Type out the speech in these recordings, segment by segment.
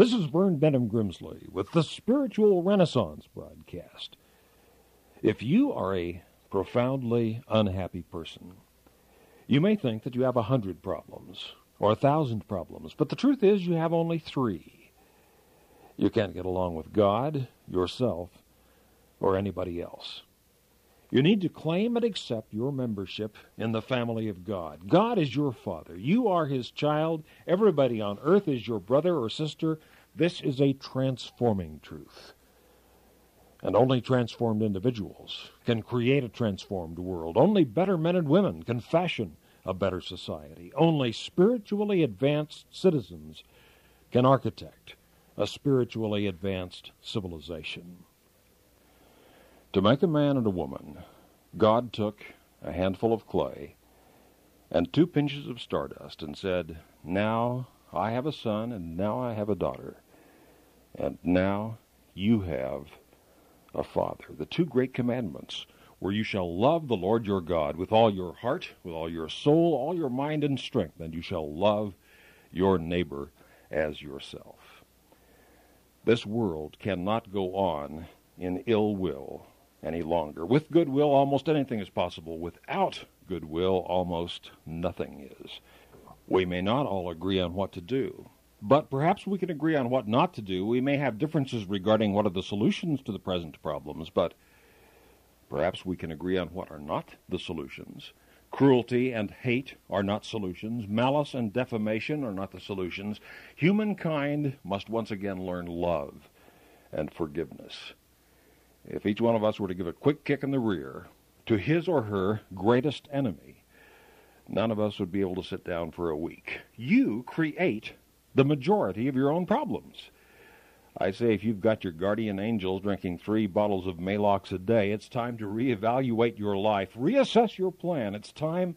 This is Vern Benham Grimsley with the Spiritual Renaissance broadcast. If you are a profoundly unhappy person, you may think that you have 100 problems or 1,000 problems, but the truth is you have only 3. You can't get along with God, yourself, or anybody else. You need to claim and accept your membership in the family of God. God is your father. You are his child. Everybody on earth is your brother or sister. This is a transforming truth. And only transformed individuals can create a transformed world. Only better men and women can fashion a better society. Only spiritually advanced citizens can architect a spiritually advanced civilization. To make a man and a woman, God took a handful of clay and 2 pinches of stardust and said, "Now I have a son, and now I have a daughter, and now you have a father." The 2 great commandments were, "You shall love the Lord your God with all your heart, with all your soul, all your mind and strength, and you shall love your neighbor as yourself." This world cannot go on in ill will any longer. With goodwill, almost anything is possible. Without goodwill, almost nothing is. We may not all agree on what to do, but perhaps we can agree on what not to do. We may have differences regarding what are the solutions to the present problems, but perhaps we can agree on what are not the solutions. Cruelty and hate are not solutions. Malice and defamation are not the solutions. Humankind must once again learn love and forgiveness. If each one of us were to give a quick kick in the rear to his or her greatest enemy, none of us would be able to sit down for a week. You create the majority of your own problems. I say, if you've got your guardian angels drinking 3 bottles of Maalox a day, it's time to reevaluate your life, reassess your plan. It's time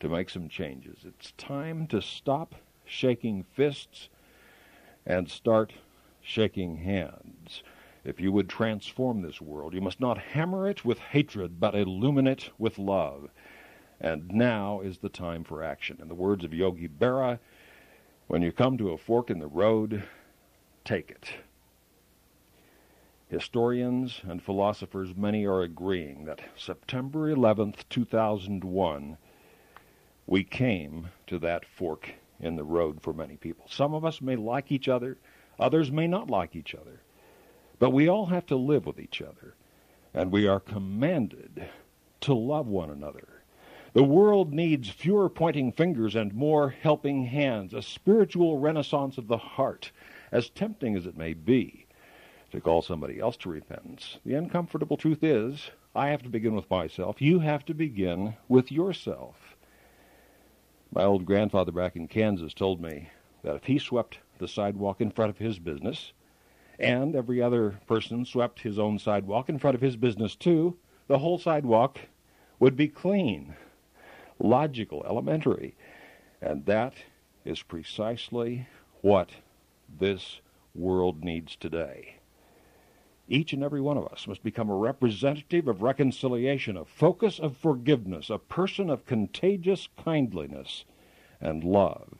to make some changes. It's time to stop shaking fists and start shaking hands. If you would transform this world, you must not hammer it with hatred, but illumine it with love. And now is the time for action. In the words of Yogi Berra, when you come to a fork in the road, take it. Historians and philosophers, many are agreeing that September 11th, 2001, we came to that fork in the road for many people. Some of us may like each other, others may not like each other. But we all have to live with each other, and we are commanded to love one another. The world needs fewer pointing fingers and more helping hands, a spiritual renaissance of the heart, as tempting as it may be to call somebody else to repentance. The uncomfortable truth is, I have to begin with myself. You have to begin with yourself. My old grandfather back in Kansas told me that if he swept the sidewalk in front of his business, and every other person swept his own sidewalk in front of his business too, the whole sidewalk would be clean, logical, elementary. And that is precisely what this world needs today. Each and every one of us must become a representative of reconciliation, a focus of forgiveness, a person of contagious kindliness and love.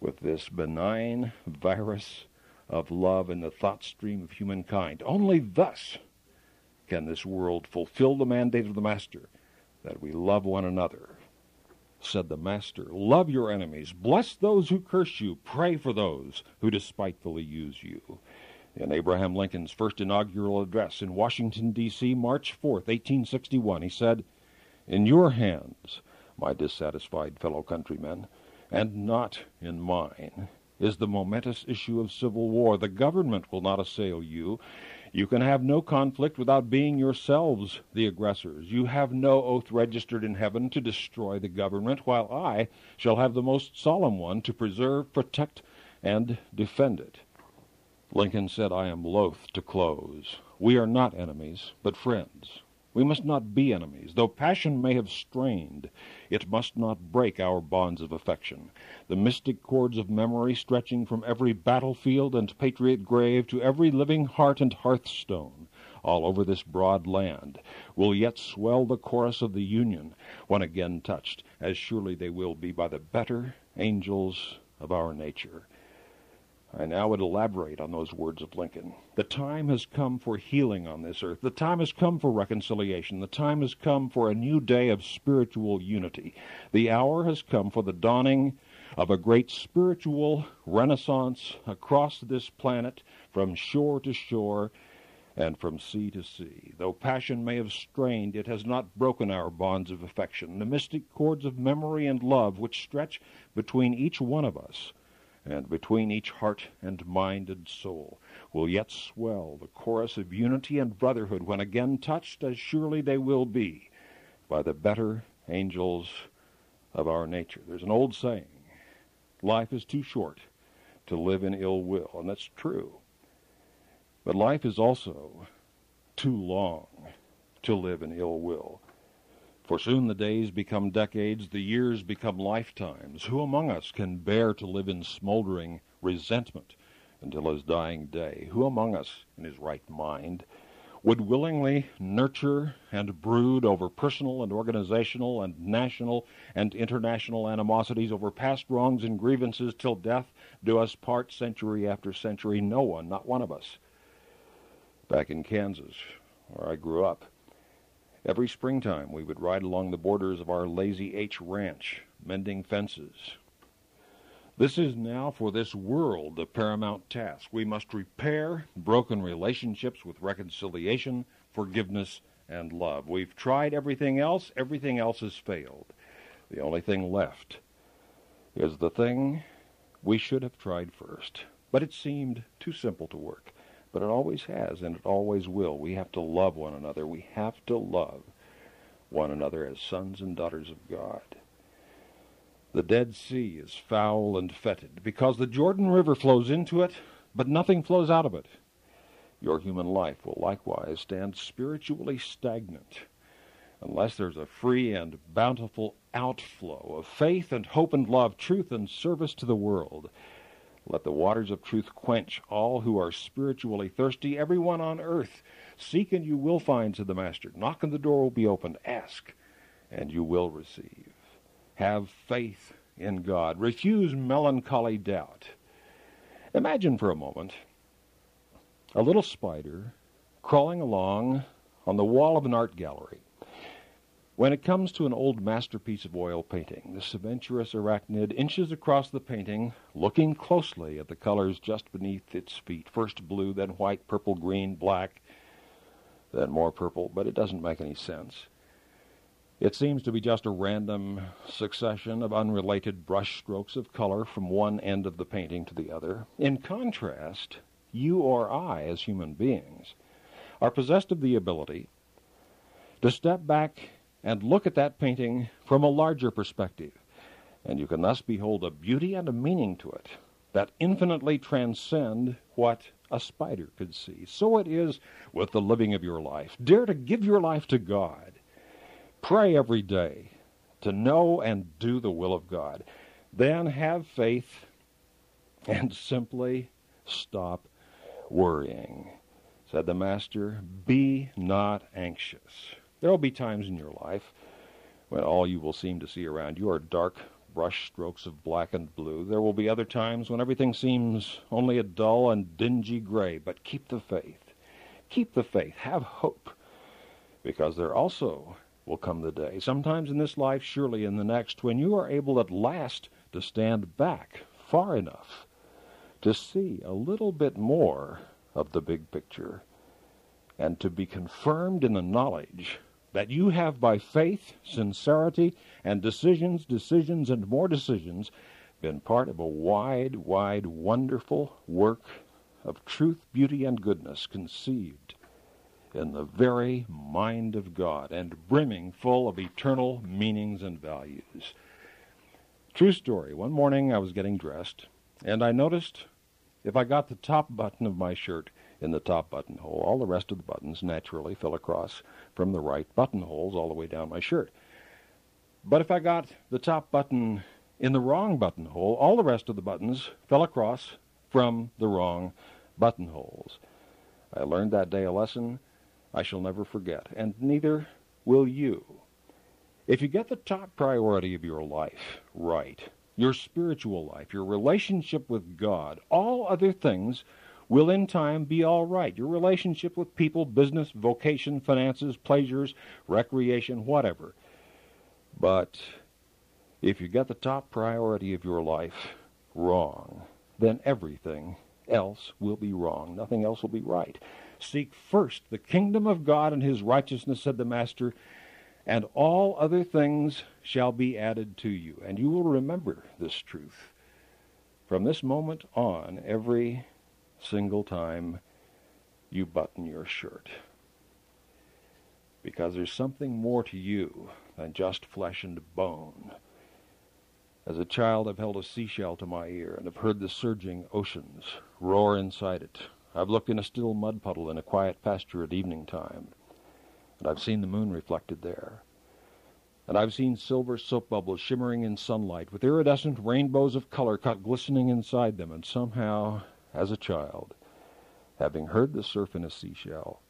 With this benign virus of love in the thought stream of humankind, only thus can this world fulfill the mandate of the Master, that we love one another. Said the Master, "Love your enemies, bless those who curse you, pray for those who despitefully use you." In Abraham Lincoln's first inaugural address in Washington, D.C., March 4, 1861, he said, "In your hands, my dissatisfied fellow countrymen, and not in mine, is the momentous issue of civil war. The government will not assail you. You can have no conflict without being yourselves the aggressors. You have no oath registered in heaven to destroy the government, while I shall have the most solemn one to preserve, protect, and defend it." Lincoln said, "I am loath to close. We are not enemies, but friends. We must not be enemies. Though passion may have strained, it must not break our bonds of affection. The mystic cords of memory, stretching from every battlefield and patriot grave to every living heart and hearthstone all over this broad land, will yet swell the chorus of the Union when again touched, as surely they will be, by the better angels of our nature." And I would elaborate on those words of Lincoln. The time has come for healing on this earth. The time has come for reconciliation. The time has come for a new day of spiritual unity. The hour has come for the dawning of a great spiritual renaissance across this planet, from shore to shore and from sea to sea. Though passion may have strained, it has not broken our bonds of affection, the mystic cords of memory and love which stretch between each one of us, and between each heart and mind and soul, will yet swell the chorus of unity and brotherhood when again touched, as surely they will be, by the better angels of our nature. There's an old saying, life is too short to live in ill will, and that's true. But life is also too long to live in ill will. For soon the days become decades, the years become lifetimes. Who among us can bear to live in smoldering resentment until his dying day? Who among us, in his right mind, would willingly nurture and brood over personal and organizational and national and international animosities, over past wrongs and grievances, till death do us part century after century? No one, not one of us. Back in Kansas, where I grew up, every springtime we would ride along the borders of our Lazy H Ranch, mending fences. This is now, for this world, the paramount task. We must repair broken relationships with reconciliation, forgiveness, and love. We've tried everything else has failed. The only thing left is the thing we should have tried first. But it seemed too simple to work. But it always has, and it always will. We have to love one another. We have to love one another as sons and daughters of God. The Dead Sea is foul and fetid because the Jordan River flows into it, but nothing flows out of it. Your human life will likewise stand spiritually stagnant unless there's a free and bountiful outflow of faith and hope and love, truth and service to the world. Let the waters of truth quench all who are spiritually thirsty, everyone on earth. Seek and you will find, said the Master. Knock and the door will be opened. Ask and you will receive. Have faith in God. Refuse melancholy doubt. Imagine for a moment a little spider crawling along on the wall of an art gallery. When it comes to an old masterpiece of oil painting, this adventurous arachnid inches across the painting, looking closely at the colors just beneath its feet. First blue, then white, purple, green, black, then more purple, but it doesn't make any sense. It seems to be just a random succession of unrelated brush strokes of color from one end of the painting to the other. In contrast, you or I, as human beings, are possessed of the ability to step back and look at that painting from a larger perspective, and you can thus behold a beauty and a meaning to it that infinitely transcend what a spider could see. So it is with the living of your life. Dare to give your life to God. Pray every day to know and do the will of God. Then have faith and simply stop worrying. Said the Master, be not anxious. There will be times in your life when all you will seem to see around you are dark brush strokes of black and blue. There will be other times when everything seems only a dull and dingy gray. But keep the faith. Keep the faith. Have hope. Because there also will come the day, sometimes in this life, surely in the next, when you are able at last to stand back far enough to see a little bit more of the big picture and to be confirmed in the knowledge that you have, by faith, sincerity, and decisions, and more decisions, been part of a wide, wonderful work of truth, beauty, and goodness, conceived in the very mind of God, and brimming full of eternal meanings and values. True story. One morning I was getting dressed, and I noticed if I got the top button of my shirt in the top buttonhole, all the rest of the buttons naturally fell across from the right buttonholes all the way down my shirt. But if I got the top button in the wrong buttonhole, all the rest of the buttons fell across from the wrong buttonholes. I learned that day a lesson I shall never forget, and neither will you. If you get the top priority of your life right, your spiritual life, your relationship with God, all other things will in time be all right. Your relationship with people, business, vocation, finances, pleasures, recreation, whatever. But if you got the top priority of your life wrong, then everything else will be wrong. Nothing else will be right. Seek first the kingdom of God and his righteousness, said the Master, and all other things shall be added to you. And you will remember this truth from this moment on every single time you button your shirt. Because there's something more to you than just flesh and bone. As a child, I've held a seashell to my ear, and I've heard the surging oceans roar inside it. I've looked in a still mud puddle in a quiet pasture at evening time, and I've seen the moon reflected there. And I've seen silver soap bubbles shimmering in sunlight, with iridescent rainbows of color caught glistening inside them, and somehow, as a child, having heard the surf in a seashell,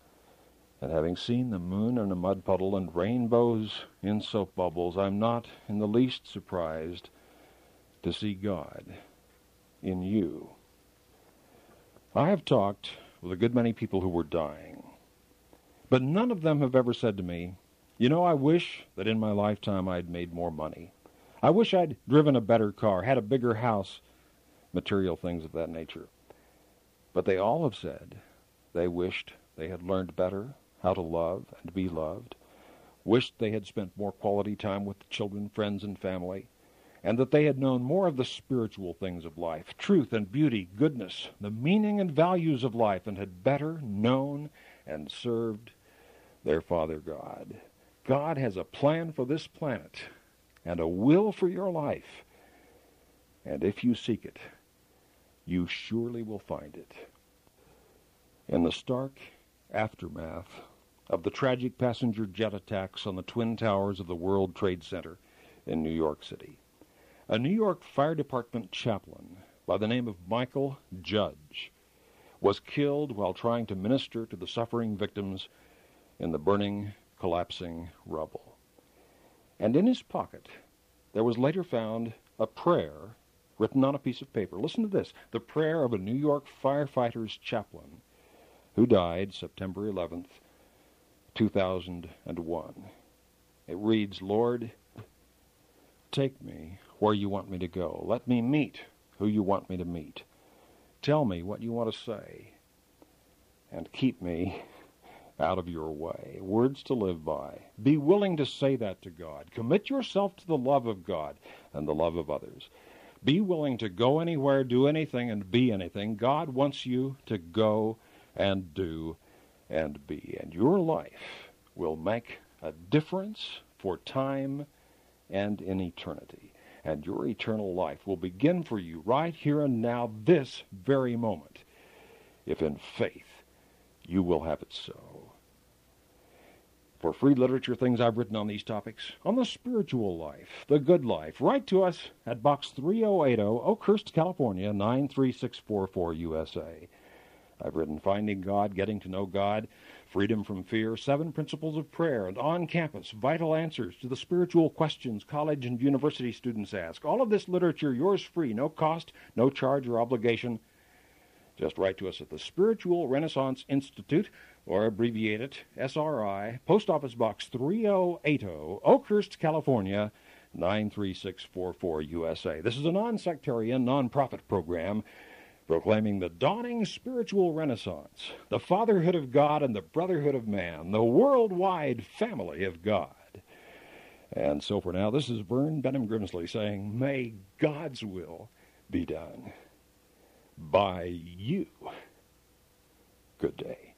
and having seen the moon in a mud puddle and rainbows in soap bubbles, I'm not in the least surprised to see God in you. I have talked with a good many people who were dying, but none of them have ever said to me, you know, I wish that in my lifetime I'd made more money. I wish I'd driven a better car, had a bigger house, material things of that nature. But they all have said they wished they had learned better how to love and be loved, wished they had spent more quality time with the children, friends, and family, and that they had known more of the spiritual things of life, truth and beauty, goodness, the meaning and values of life, and had better known and served their Father God. God has a plan for this planet and a will for your life, and if you seek it, you surely will find it. In the stark aftermath of the tragic passenger jet attacks on the Twin Towers of the World Trade Center in New York City, a New York Fire Department chaplain by the name of Michael Judge was killed while trying to minister to the suffering victims in the burning, collapsing rubble. And in his pocket, there was later found a prayer written on a piece of paper. Listen to this, the prayer of a New York firefighter's chaplain who died September 11th, 2001. It reads, Lord, take me where you want me to go. Let me meet who you want me to meet. Tell me what you want to say, and keep me out of your way. Words to live by. Be willing to say that to God. Commit yourself to the love of God and the love of others. Be willing to go anywhere, do anything, and be anything. God wants you to go and do and be, and your life will make a difference for time and in eternity, and your eternal life will begin for you right here and now, this very moment, if in faith you will have it so. For free literature, things I've written on these topics, on the spiritual life, the good life, write to us at Box 3080, Oakhurst, California, 93644, USA. I've written Finding God, Getting to Know God, Freedom from Fear, 7 Principles of Prayer, and On Campus, Vital Answers to the Spiritual Questions College and University Students Ask. All of this literature, yours free, no cost, no charge or obligation. Just write to us at the Spiritual Renaissance Institute, or abbreviate it, SRI, Post Office Box 3080, Oakhurst, California, 93644, USA. This is a non-sectarian, non-profit program proclaiming the dawning spiritual renaissance, the fatherhood of God and the brotherhood of man, the worldwide family of God. And so for now, this is Vern Benham Grimsley saying, may God's will be done by you. Good day.